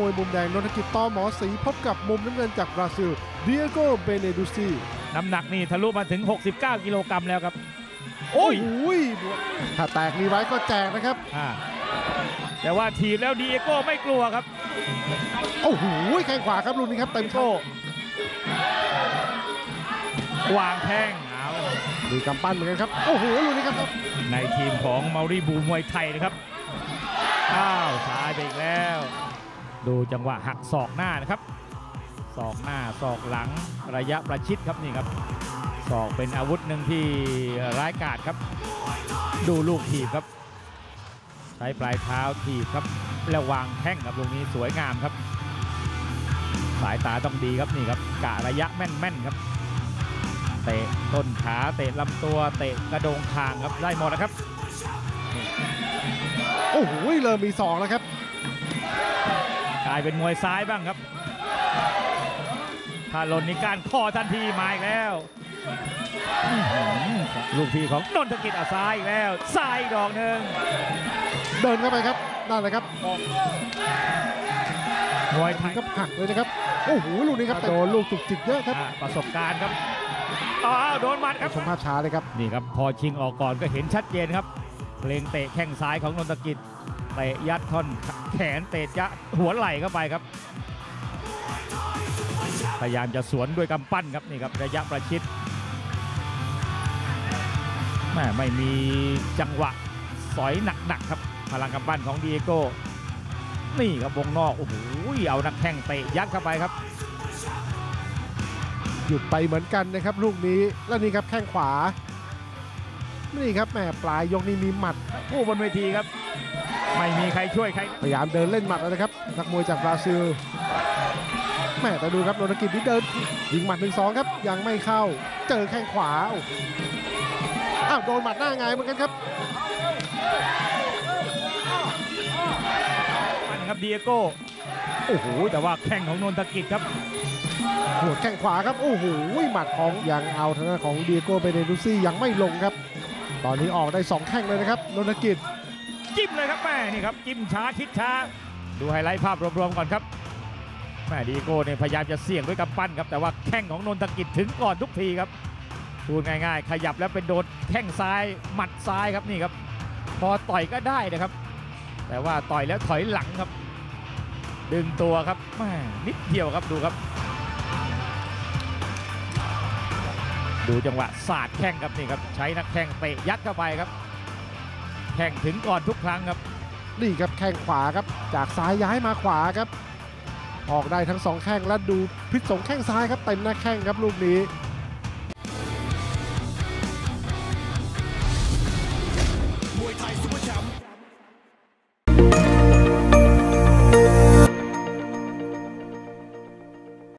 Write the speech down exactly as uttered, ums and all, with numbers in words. มวยมุมแดงนนทกิจตอหมอศรีพบกับมุมน้ำเงินจากบราซิลเดียโกเบเนดูซีน้ำหนักนี่ทะลุมาถึงหกสิบเก้ากิโลกรัมแล้วครับโอ้ยถ้าแตกมีไว้ก็แจกนะครับแต่ว่าทีบแล้วเดียโกไม่กลัวครับโอ้โหแข้งขวาครับลุนนี้ครับเต็มโต้วางแข้งดูกำปั้นเหมือนกันครับโอ้โหลุนนี้ครับในทีมของเมารีบูมวยไทยนะครับอ้าวซ้ายไปอีกแล้วดูจังหวะหักศอกหน้านะครับศอกหน้าศอกหลังระยะประชิดครับนี่ครับศอกเป็นอาวุธหนึ่งที่ร้ายกาจครับดูลูกถีบครับใช้ปลายเท้าถีบครับแล้ววางแข้งครับตรงนี้สวยงามครับสายตาต้องดีครับนี่ครับกะระยะแม่นๆครับเตะต้นขาเตะลำตัวเตะกระโดงคางครับได้หมดนะครับโอ้โหเริ่มมีสองแล้วครับกลายเป็นมวยซ้ายบ้างครับถ้าหล่นนี่การข้อทันทีมาอีกแล้วลูกทีของนนทกิจอ่ะซ้ายอีกแล้วซ้ายดอกหนึ่งเดินเข้าไปครับนั่นเลยครับมวยไทยก็หักเลยนะครับโอ้โหลูกนี้ครับโดนลูกจุกจิกเยอะครับประสบการณ์ครับต่อโดนหมัดครับชมภาพช้าเลยครับนี่ครับพอชิงออกก่อนก็เห็นชัดเจนครับเล็งเตะแข้งซ้ายของนนทกิจเตะยัดท่อนแขนเตะยะหัวไหล่เข้าไปครับพยายามจะสวนด้วยกำปั้นครับนี่ครับระยะประชิดแม่ไม่มีจังหวะสอยหนักๆครับพลังกำปั้นของเดียโก้นี่ครับวงนอกโอ้โหเอานักแข้งเตะยัดเข้าไปครับหยุดไปเหมือนกันนะครับลูกนี้แล้วนี่ครับแข้งขวานี่ครับแม่ปลายยกนี้มีหมัดผู้บนเวทีครับไม่มีใครช่วยใครพยายามเดินเล่นหมัดแล้วนะครับนักมวยจากบราซิลแม่แต่ดูครับโรนัลกิจนี่เดินยิงหมัดหนึ่งสองครับยังไม่เข้าเจอแข้งขวาอ้าวโดนหมัดหน้าไงเหมือนกันครับอันครับเดียโก้โอ้โหแต่ว่าแข้งของนนทกิจครับหัวแข้งขวาครับโอ้โหหมัดของยังเอาทางด้านของเดียโก้เบเนดูซี่ยังไม่ลงครับตอนนี้ออกได้สองแข้งเลยนะครับนนทกิจจิ้มเลยครับแม่นี่ครับจิ้มช้าคิดช้าดูไฮไลท์ภาพรวมๆก่อนครับแม่เดียโก้เนี่ยพยายามจะเสี่ยงด้วยกำปั้นครับแต่ว่าแข้งของนนทกิจถึงก่อนทุกทีครับดูง่ายๆขยับแล้วเป็นโดนแข้งซ้ายหมัดซ้ายครับนี่ครับพอต่อยก็ได้นะครับแต่ว่าต่อยแล้วถอยหลังครับดึงตัวครับแม่นิดเดียวครับดูครับดูจังหวะสาดแข้งครับนี่ครับใช้นักแข้งเตะยัดเข้าไปครับแข้งถึงก่อนทุกครั้งครับนี่ครับแข้งขวาครับจากซ้ายย้ายมาขวาครับออกได้ทั้งสองแข้งและดูพิษสงแข้งซ้ายครับเต็มหน้าแข้งครับลูกนี้